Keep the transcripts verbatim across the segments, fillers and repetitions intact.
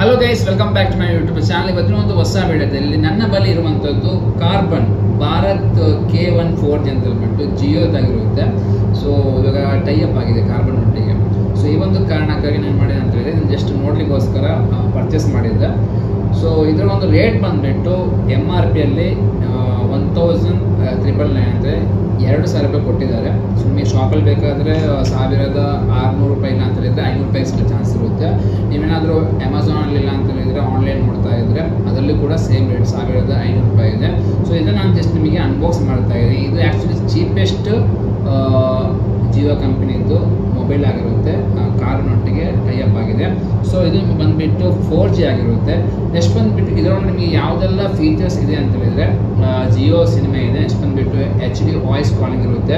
Hello guys, welcome back to my YouTube channel. Today I will show you the Karbonn Bharat K one fourth generation Jio. So this is tie-up with Karbonn. So this is the Karbonn just modeling was purchase. So this is the rate M R P one thousand nine hundred ninety-nine. ಎರಡು ಸಾವಿರ ರೂಪಾಯಿ ಕೊಟ್ಟಿದ್ದಾರೆ. ಸುಮ್ಮನೆ ಶಾಪಲ್ಲಿ ಬೇಕಾದರೆ ಸಾವಿರದ ಆರುನೂರು ರೂಪಾಯಿನ ಅಂತ ಹೇಳಿದರೆ ಐನೂರು ರೂಪಾಯಿ ಅಷ್ಟು ಚಾನ್ಸ್ ಇರುತ್ತೆ. ನೀವೇನಾದರೂ ಅಮೆಝಾನಲ್ಲಿ ಇಲ್ಲ ಅಂತ ಹೇಳಿದರೆ ಆನ್ಲೈನ್ ನೋಡ್ತಾ ಇದ್ದರೆ ಅದರಲ್ಲೂ ಕೂಡ ಸೇಮ್ ರೇಟ್ ಸಾವಿರದ ಐನೂರು ರೂಪಾಯಿ ಇದೆ. ಸೊ ಇದನ್ನು ನಾನು ಜಸ್ಟ್ ನಿಮಗೆ ಅನ್ಬಾಕ್ಸ್ ಮಾಡ್ತಾ ಇದ್ದೀನಿ. ಇದು ಆ್ಯಕ್ಚುಲಿ ಚೀಪೆಸ್ಟ್ ಜಿಯೋ ಕಂಪನಿದ್ದು ಮೊಬೈಲ್ ಆಗಿರುತ್ತೆ, ಕಾರ್ನೊಟ್ಟಿಗೆ ಟೈಅಪ್ ಆಗಿದೆ. ಸೊ ಇದು ಬಂದುಬಿಟ್ಟು ಫೋರ್ ಜಿ ಆಗಿರುತ್ತೆ. ನೆಕ್ಸ್ಟ್ ಬಂದುಬಿಟ್ಟು ಇದರೊಳಗೆ ನಿಮಗೆ ಯಾವುದೆಲ್ಲ ಫೀಚರ್ಸ್ ಇದೆ ಅಂತ ಹೇಳಿದರೆ ಜಿಯೋ ಸಿನಿಮಾ ಇದೆ, ನೆಕ್ಸ್ಟ್ ಬಂದುಬಿಟ್ಟು ಎಚ್ ಡಿ ವಾಯ್ಸ್ ಕಾಲಿಂಗ್ ಇರುತ್ತೆ,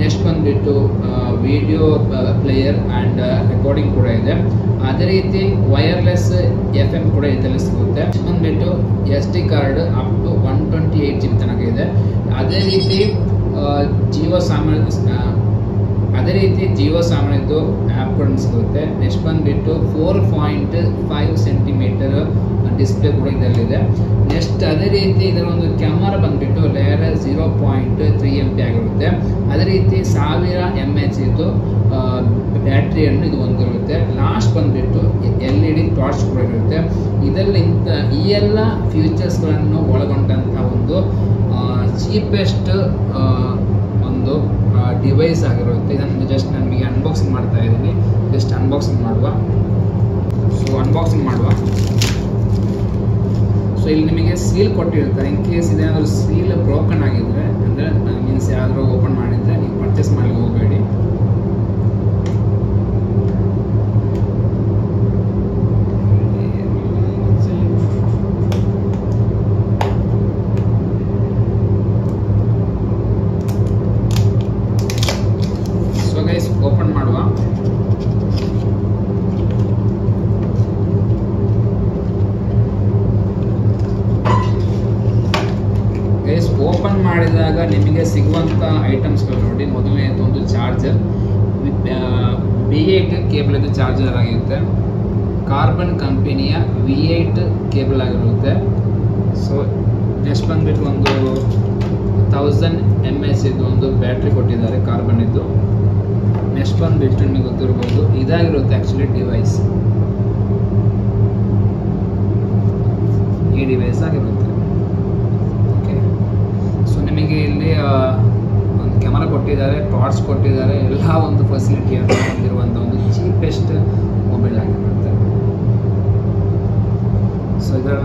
ನೆಕ್ಸ್ಟ್ ಬಂದುಬಿಟ್ಟು ವಿಡಿಯೋ ಪ್ಲೇಯರ್ ಆ್ಯಂಡ್ ರೆಕಾರ್ಡಿಂಗ್ ಕೂಡ ಇದೆ. ಅದೇ ರೀತಿ ವೈರ್ಲೆಸ್ ಎಫ್ ಎಮ್ ಕೂಡ ಇದರಲ್ಲಿ ಸಿಗುತ್ತೆ. ನೆಕ್ಸ್ಟ್ ಬಂದುಬಿಟ್ಟು S D card up to one twenty eight G B ತನಕ ಇದೆ. ಅದೇ ರೀತಿ ಜಿಯೋ ಸಾಮಾನ್ಯ ಅದೇ ರೀತಿ ಜಿಯೋ ಸಾಮಾನ್ಯದ್ದು ಆ್ಯಪ್ ಕೂಡ ಸಿಗುತ್ತೆ. ನೆಕ್ಸ್ಟ್ ಬಂದುಬಿಟ್ಟು four point five centimetre display ಕೂಡ ಇದರಲ್ಲಿದೆ. ನೆಕ್ಸ್ಟ್ ಅದೇ ರೀತಿ ಇದರ ಒಂದು ಕ್ಯಾಮರಾ ಬಂದುಬಿಟ್ಟು ಲೇಯರ್ zero point three M P ಆಗಿರುತ್ತೆ. ಅದೇ ರೀತಿ ಸಾವಿರ ಎಮ್ ಎಚ್ ಇದು ಬ್ಯಾಟ್ರಿಯನ್ನು ಇದು ಹೊಂದಿರುತ್ತೆ. ಲಾಸ್ಟ್ ಬಂದುಬಿಟ್ಟು ಎಲ್ ಇ ಡಿ ಟಾರ್ಚ್ ಕೂಡ ಇರುತ್ತೆ. ಇದರಲ್ಲಿ ಇಂಥ ಈ ಎಲ್ಲ ಫ್ಯೂಚರ್ಸ್ಗಳನ್ನು ಒಳಗೊಂಡಂಥ ಒಂದು ಚೀಪೆಸ್ಟ್ ಒಂದು ಡಿವೈಸ್ ಆಗಿರುತ್ತೆ. ಇದನ್ನು ಜಸ್ಟ್ ನನಗೆ ಅನ್ಬಾಕ್ಸಿಂಗ್ ಮಾಡ್ತಾ ಇದ್ದೀನಿ. ಜಸ್ಟ್ ಅನ್ಬಾಕ್ಸಿಂಗ್ ಮಾಡುವ ಸೊ ಅನ್ಬಾಕ್ಸಿಂಗ್ ಮಾಡುವ ಸೊ ಇಲ್ಲಿ ನಿಮಗೆ ಸೀಲ್ ಕೊಟ್ಟಿರ್ತಾರೆ. ಇನ್ ಕೇಸ್ ಇದೇನಾದರೂ ಸೀಲ್ ಬ್ರೋಕನ್ ಆಗಿದ್ದರೆ ಅಂದರೆ ಮೀನ್ಸ್ ಯಾರಾದರೂ ಓಪನ್ ಮಾಡಿದರೆ ನೀವು ಪರ್ಚೇಸ್ ಮಾಡಲಿಕ್ಕೆ ಹೋಗಬೇಡಿ. ಓಪನ್ ಮಾಡುವ ಗೈಸ್, ಓಪನ್ ಮಾಡಿದಾಗ ನಿಮಗೆ ಸಿಗುವಂಥ ಐಟಮ್ಸ್ಗಳು ನೋಡಿ. ಮೊದಲನೇದು ಒಂದು ಚಾರ್ಜರ್, ವಿ ಏಟ್ ಕೇಬಲ್ ಇದು ಚಾರ್ಜರ್ ಆಗಿರುತ್ತೆ. ಕಾರ್ಬನ್ ಕಂಪನಿಯ ವಿ ಏಟ್ ಕೇಬಲ್ ಆಗಿರುತ್ತೆ. ಸೊ ನೆಕ್ಸ್ಟ್ ಬಂದ್ಬಿಟ್ಟು ಒಂದು ತೌಸಂಡ್ ಎಮ್ ಎಚ್ ಇದು ಒಂದು ಬ್ಯಾಟ್ರಿ ಕೊಟ್ಟಿದ್ದಾರೆ ಕಾರ್ಬನ್ ಇದ್ದು. ನೆಕ್ಸ್ಟ್ ಬಂದುಬಿಟ್ಟು ನಿಮಗೆ ಗೊತ್ತಿರ್ಬೋದು ಇದಾಗಿರುತ್ತೆ ಆ್ಯಕ್ಚುಲಿ ಡಿವೈಸ್, ಈ ಡಿವೈಸ್ ಆಗಿರುತ್ತೆ. ಓಕೆ, ಸೊ ನಿಮಗೆ ಇಲ್ಲಿ ಒಂದು ಕ್ಯಾಮರಾ ಕೊಟ್ಟಿದ್ದಾರೆ, ಟಾರ್ಚ್ ಕೊಟ್ಟಿದ್ದಾರೆ, ಎಲ್ಲ ಒಂದು ಫೆಸಿಲಿಟಿಯನ್ನು ಹೊಂದಿರುವಂಥ ಒಂದು ಚೀಪೆಸ್ಟ್ ಮೊಬೈಲ್ ಆಗಿರುತ್ತೆ. ಸೊ ಇದರ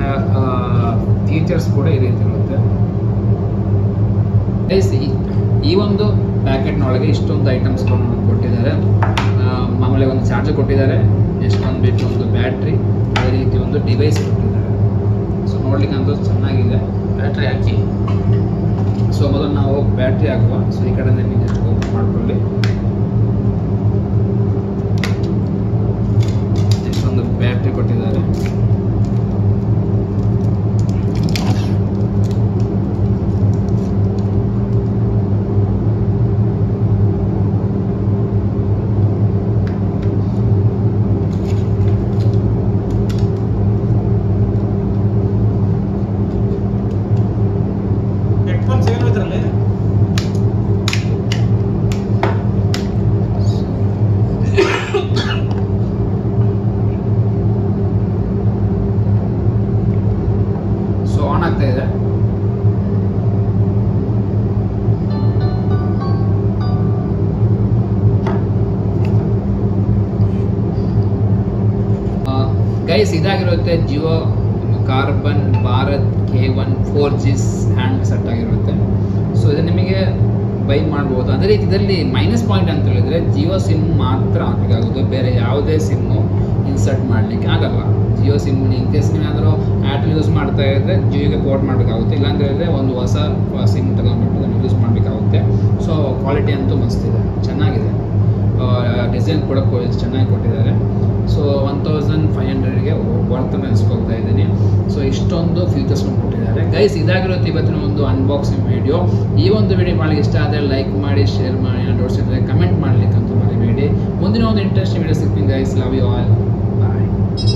ಫೀಚರ್ಸ್ ಕೂಡ ಈ ರೀತಿ ಇರುತ್ತೆ. ಈ ಒಂದು ಪ್ಯಾಕೆಟ್ನೊಳಗೆ ಇಷ್ಟೊಂದು ಐಟಮ್ಸ್ಗಳನ್ನು ಕೊಟ್ಟಿದ್ದಾರೆ. ಮಾಮೂಲಿ ಒಂದು ಚಾರ್ಜರ್ ಕೊಟ್ಟಿದ್ದಾರೆ, ನೆಕ್ಸ್ಟ್ ಬಂದುಬಿಟ್ಟು ಒಂದು ಬ್ಯಾಟ್ರಿ, ಅದೇ ರೀತಿ ಒಂದು ಡಿವೈಸ್ ಕೊಟ್ಟಿದ್ದಾರೆ. ಸೊ ನೋಡ್ಲಿಕ್ಕೆ ಅಂತೂ ಚೆನ್ನಾಗಿದೆ. ಬ್ಯಾಟ್ರಿ ಹಾಕಿ, ಸೊ ಮೊದಲು ನಾವು ಬ್ಯಾಟ್ರಿ ಹಾಕುವ. ಸೊ ಈ ಕಡೆಯಿಂದ ನೀವು ಜಸ್ಟ್ ಓಪನ್ ಮಾಡಿಕೊಳ್ಳಿ. ನೆಕ್ಸ್ಟ್ ಒಂದು ಬ್ಯಾಟ್ರಿ ಕೊಟ್ಟಿದ್ದಾರೆ. ಗೈಸ್, ಇದಾಗಿರುತ್ತೆ Jio Karbonn Bharat K one four G hand set ಆಗಿರುತ್ತೆ. ಸೊ ಇದು ನಿಮಗೆ ಬೈ ಮಾಡ್ಬೋದು. ಅದೇ ರೀತಿ ಇದರಲ್ಲಿ ಮೈನಸ್ ಪಾಯಿಂಟ್ ಅಂತ ಹೇಳಿದರೆ ಜಿಯೋ ಸಿಮ್ ಮಾತ್ರ ಹಾಕಬೇಕಾಗುತ್ತೆ, ಬೇರೆ ಯಾವುದೇ ಸಿಮ್ಮು ಇನ್ಸರ್ಟ್ ಮಾಡಲಿಕ್ಕೆ ಆಗಲ್ಲ. ಜಿಯೋ ಸಿಮ್ ಇನ್ ಕೇಸ್ ನೀವೇನಾದರೂ ಆ್ಯಟಲ್ ಯೂಸ್ ಮಾಡ್ತಾ ಇದ್ದರೆ ಜಿಯೋಗೆ ಪೋರ್ಟ್ ಮಾಡಬೇಕಾಗುತ್ತೆ, ಇಲ್ಲಾಂತ ಹೇಳಿದ್ರೆ ಒಂದು ಹೊಸ ಸಿಮ್ ತಗೊಂಡ್ಬಿಟ್ಟು ಅದನ್ನು ಯೂಸ್ ಮಾಡಬೇಕಾಗುತ್ತೆ. ಸೊ ಕ್ವಾಲಿಟಿ ಅಂತೂ ಮಸ್ತಿದೆ, ಚೆನ್ನಾಗಿದೆ. ಡಿಸೈನ್ ಕೂಡ ಚೆನ್ನಾಗಿ ಕೊಟ್ಟಿದ್ದಾರೆ. ಸೊ ಒನ್ ತೌಸಂಡ್ ಫೈವ್ ಹಂಡ್ರೆಡ್ಗೆ ವರ್ತ್ ಅನಿಸ್ಕೊಳ್ತಾ ಇದ್ದೀನಿ. ಸೊ ಇಷ್ಟೊಂದು ಫ್ಯೂಚರ್ಸ್ನ ಕೊಟ್ಟಿದ್ದಾರೆ ಗೈಸ್. ಇದಾಗಿರುತ್ತೆ ಇವತ್ತಿನ ಒಂದು ಅನ್ಬಾಕ್ಸಿಂಗ್ ವೀಡಿಯೋ. ಈ ಒಂದು ವೀಡಿಯೋ ಮಾಡಿ ಇಷ್ಟ ಆದರೆ ಲೈಕ್ ಮಾಡಿ, ಶೇರ್ ಮಾಡಿ, ನೋಡ್ಸಿದ್ರೆ ಕಮೆಂಟ್ ಮಾಡಲಿಕ್ಕಂತೂ ಮರಿಬೇಡಿ. ಮುಂದಿನ ಒಂದು ಇಂಟ್ರೆಸ್ಟಿಂಗ್ ವೀಡಿಯೋ ಸಿಗ್ತೀನಿ ಗೈಸ್. Love you all.